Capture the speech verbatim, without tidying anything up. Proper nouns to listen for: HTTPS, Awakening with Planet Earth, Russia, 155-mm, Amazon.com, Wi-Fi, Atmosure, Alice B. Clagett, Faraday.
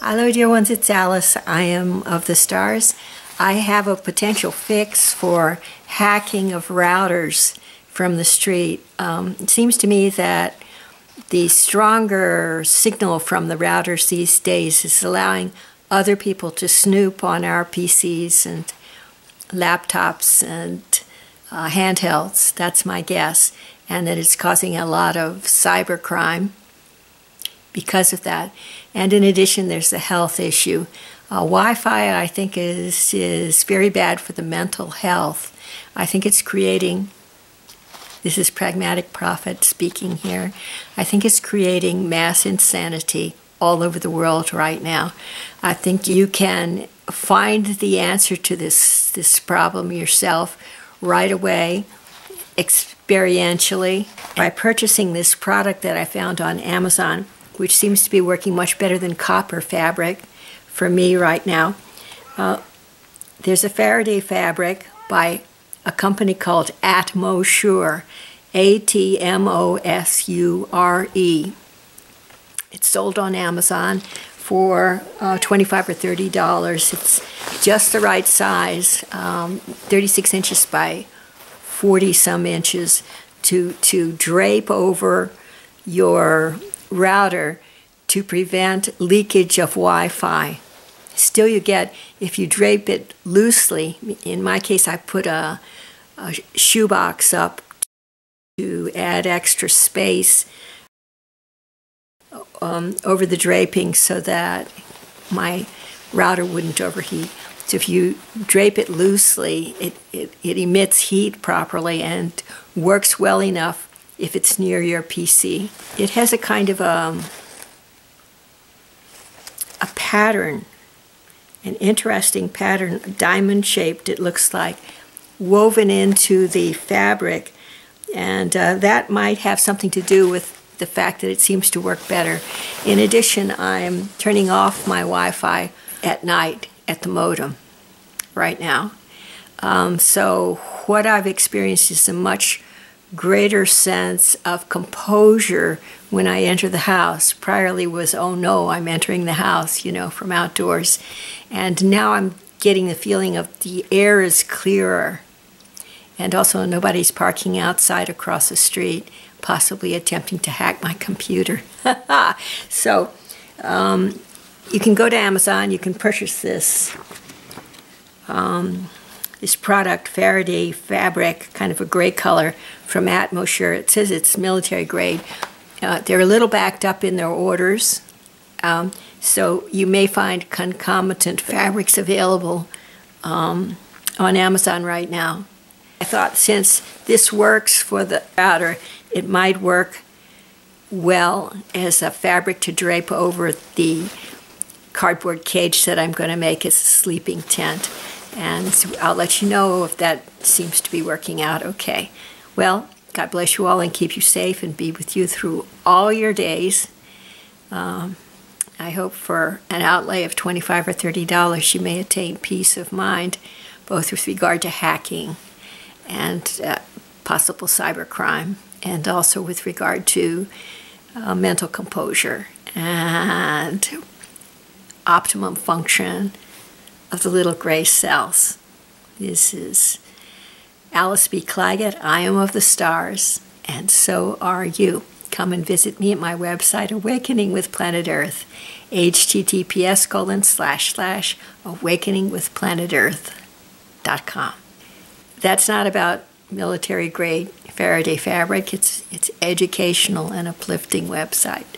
Hello dear ones, it's Alice. I am of the stars. I have a potential fix for hacking of routers from the street. Um, it seems to me that the stronger signal from the routers these days is allowing other people to snoop on our P Cs and laptops and uh, handhelds. That's my guess. And that it's causing a lot of cybercrime because of that. And in addition, there's the health issue. Uh, Wi-Fi, I think, is, is very bad for the mental health. I think it's creating, this is Pragmatic Prophet speaking here, I think it's creating mass insanity all over the world right now. I think you can find the answer to this, this problem yourself right away, experientially, by purchasing this product that I found on Amazon, which seems to be working much better than copper fabric for me right now. Uh, there's a Faraday fabric by a company called Atmosure, A T M O S U R E. It's sold on Amazon for uh, twenty-five or thirty dollars. It's just the right size, um, thirty-six inches by forty some inches, to, to drape over your router to prevent leakage of Wi-Fi. Still you get, if you drape it loosely, in my case I put a, a shoebox up to add extra space um, over the draping so that my router wouldn't overheat. So if you drape it loosely, it, it, it emits heat properly and works well enough if it's near your P C. It has a kind of a, a pattern, an interesting pattern, diamond-shaped it looks like, woven into the fabric, and uh, that might have something to do with the fact that it seems to work better. In addition, I'm turning off my Wi-Fi at night at the modem right now. Um, so what I've experienced is a much greater sense of composure when I enter the house. Priorly was, oh no, I'm entering the house, you know, from outdoors. And now I'm getting the feeling of the air is clearer. And also nobody's parking outside across the street, possibly attempting to hack my computer. So um, you can go to Amazon, you can purchase this. Um, This product, Faraday fabric, kind of a gray color from Atmosure. It says it's military grade. Uh, they're a little backed up in their orders, um, so you may find concomitant fabrics available um, on Amazon right now. I thought since this works for the router, it might work well as a fabric to drape over the cardboard cage that I'm going to make as a sleeping tent. And so I'll let you know if that seems to be working out okay. Well, God bless you all and keep you safe and be with you through all your days. Um, I hope for an outlay of twenty-five or thirty dollars you may attain peace of mind, both with regard to hacking and uh, possible cybercrime, and also with regard to uh, mental composure and optimum function of the little gray cells. This is Alice B. Clagett. I am of the stars, and so are you. Come and visit me at my website, Awakening with Planet Earth, H T T P S colon slash slash awakening with planet earth dot com. That's not about military grade Faraday fabric. It's, it's educational and uplifting website.